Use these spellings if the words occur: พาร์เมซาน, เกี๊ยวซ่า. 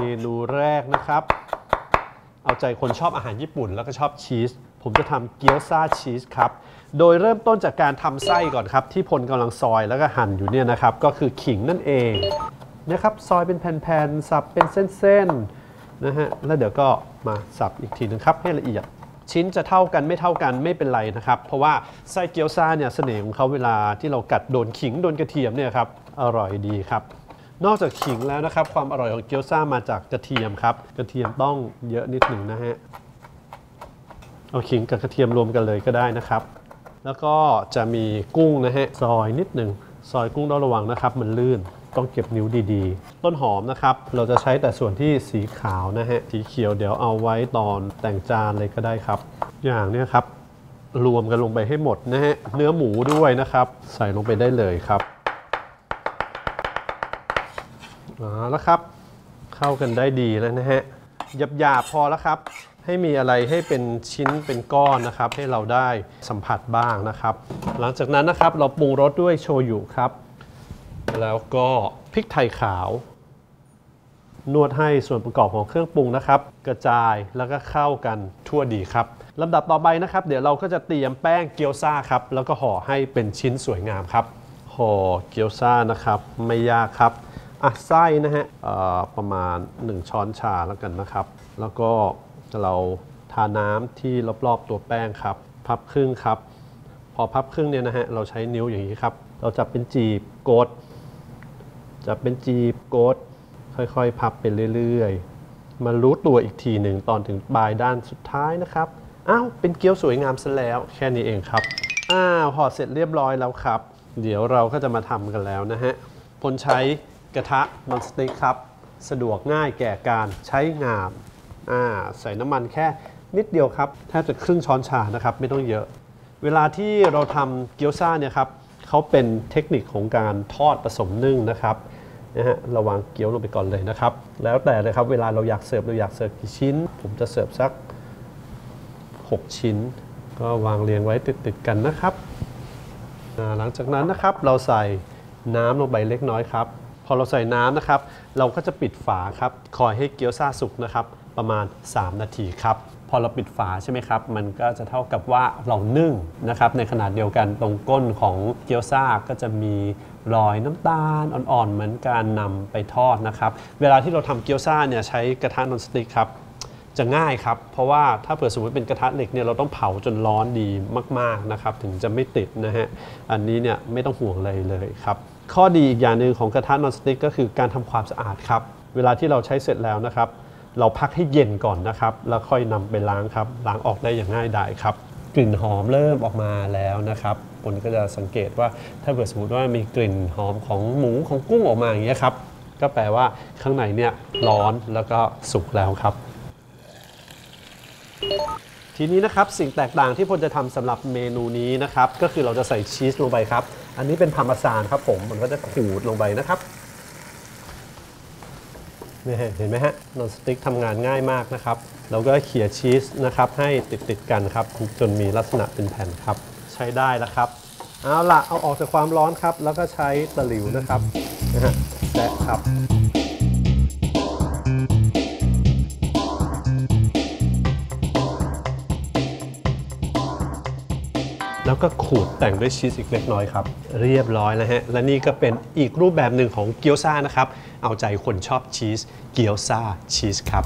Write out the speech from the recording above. เมนูแรกนะครับเอาใจคนชอบอาหารญี่ปุ่นแล้วก็ชอบชีสผมจะทำเกี๊ยวซ่าชีสครับโดยเริ่มต้นจากการทำไส้ก่อนครับที่พลกำลังซอยแล้วก็หั่นอยู่เนี่ยนะครับก็คือขิงนั่นเองนะครับซอยเป็นแผ่นๆสับเป็นเส้นๆนะฮะแล้วเดี๋ยวก็มาสับอีกทีนึงครับให้ละเอียดชิ้นจะเท่ากันไม่เท่ากันไม่เป็นไรนะครับเพราะว่าไส้เกี๊ยวซ่าเนี่ยเสน่ห์ของเขาเวลาที่เรากัดโดนขิงโดนกระเทียมเนี่ยครับอร่อยดีครับนอกจากขิงแล้วนะครับความอร่อยของเกี๊ยวซ่ามาจากกระเทียมครับกระเทียมต้องเยอะนิดหนึ่งนะฮะเอาขิงกับกระเทียมรวมกันเลยก็ได้นะครับแล้วก็จะมีกุ้งนะฮะซอยนิดหนึ่งซอยกุ้งต้องระวังนะครับมันลื่นต้องเก็บนิ้วดีๆต้นหอมนะครับเราจะใช้แต่ส่วนที่สีขาวนะฮะสีเขียวเดี๋ยวเอาไว้ตอนแต่งจานเลยก็ได้ครับอย่างนี้ครับรวมกันลงไปให้หมดนะฮะเนื้อหมูด้วยนะครับใส่ลงไปได้เลยครับแล้วครับเข้ากันได้ดีแล้วนะฮะหยาบๆพอแล้วครับให้มีอะไรให้เป็นชิ้นเป็นก้อนนะครับให้เราได้สัมผัสบ้างนะครับหลังจากนั้นนะครับเราปรุงรสด้วยโชยุครับแล้วก็พริกไทยขาวนวดให้ส่วนประกอบของเครื่องปรุงนะครับกระจายแล้วก็เข้ากันทั่วดีครับลำดับต่อไปนะครับเดี๋ยวเราก็จะเตรียมแป้งเกี๊ยวซ่าครับแล้วก็ห่อให้เป็นชิ้นสวยงามครับห่อเกี๊ยวซ่านะครับไม่ยากครับไส้นะฮะประมาณ1ช้อนชาแล้วกันนะครับแล้วก็เราทาน้ำที่รอบๆตัวแป้งครับพับครึ่งครับพอพับครึ่งเนี่ยนะฮะเราใช้นิ้วอย่างนี้ครับเราจับเป็นจีบกดจับเป็นจีบกดค่อยๆพับไปเรื่อยๆมารู้ตัวอีกทีหนึ่งตอนถึงปลายด้านสุดท้ายนะครับอ้าวเป็นเกี๊ยวสวยงามซะแล้วแค่นี้เองครับอ้าวห่อเสร็จเรียบร้อยแล้วครับเดี๋ยวเราก็จะมาทำกันแล้วนะฮะพลใช้กระทะนอนสติ๊กครับสะดวกง่ายแก่การใช้งานใส่น้ำมันแค่นิดเดียวครับแทบจะครึ่งช้อนชานะครับไม่ต้องเยอะเวลาที่เราทำเกี๊ยวซ่าเนี่ยครับเขาเป็นเทคนิคของการทอดผสมนึ่งนะครับนะฮะระวังเกี๊ยวลงไปก่อนเลยนะครับแล้วแต่เลยครับเวลาเราอยากเสิร์ฟกี่ชิ้นผมจะเสิร์ฟสัก6ชิ้นก็วางเรียงไว้ติดกันนะครับหลังจากนั้นนะครับเราใส่น้ำลงไปเล็กน้อยครับพอเราใส่น้ำนะครับเราก็จะปิดฝาครับคอยให้เกี๊ยวซ่าสุกนะครับประมาณ3นาทีครับพอเราปิดฝาใช่ไหมครับมันก็จะเท่ากับว่าเรานึ่งนะครับในขนาดเดียวกันตรงก้นของเกี๊ยวซ่าก็จะมีรอยน้ำตาลอ่อนๆเหมือนการนำไปทอดนะครับเวลาที่เราทำเกี๊ยวซ่าเนี่ยใช้กระทะนอนสติ๊กครับจะง่ายครับเพราะว่าถ้าเผื่อสมมติเป็นกระทะเหล็กเนี่ยเราต้องเผาจนร้อนดีมากๆนะครับถึงจะไม่ติดนะฮะอันนี้เนี่ยไม่ต้องห่วงอะไรเลยครับข้อดีอีกอย่างหนึ่งของกระทะนอนสติ๊กก็คือการทำความสะอาดครับเวลาที่เราใช้เสร็จแล้วนะครับเราพักให้เย็นก่อนนะครับแล้วค่อยนำไปล้างครับล้างออกได้อย่างง่ายดายครับกลิ่นหอมเริ่มออกมาแล้วนะครับคนก็จะสังเกตว่าถ้าเกิดสมมติว่ามีกลิ่นหอมของหมูของกุ้งออกมาอย่างเงี้ยครับก็แปลว่าข้างในเนี่ยร้อนแล้วก็สุกแล้วครับทีนี้นะครับสิ่งแตกต่างที่พลจะทำสำหรับเมนูนี้นะครับก็คือเราจะใส่ชีสลงไปครับอันนี้เป็นพาร์เมซานครับผมก็จะขูดลงไปนะครับนี่เห็นไหมฮะนอนสติ๊กทำงานง่ายมากนะครับเราก็เขี่ยชีสนะครับให้ติดกันครับจนมีลักษณะเป็นแผ่นครับใช้ได้แล้วครับเอาละเอาออกจากความร้อนครับแล้วก็ใช้ตะหลิวนะครับนะฮะแตะครับแล้วก็ขูดแต่งด้วยชีสอีกเล็กน้อยครับเรียบร้อยแล้วฮะและนี่ก็เป็นอีกรูปแบบหนึ่งของเกี๊ยวซ่านะครับเอาใจคนชอบชีสเกี๊ยวซ่าชีสครับ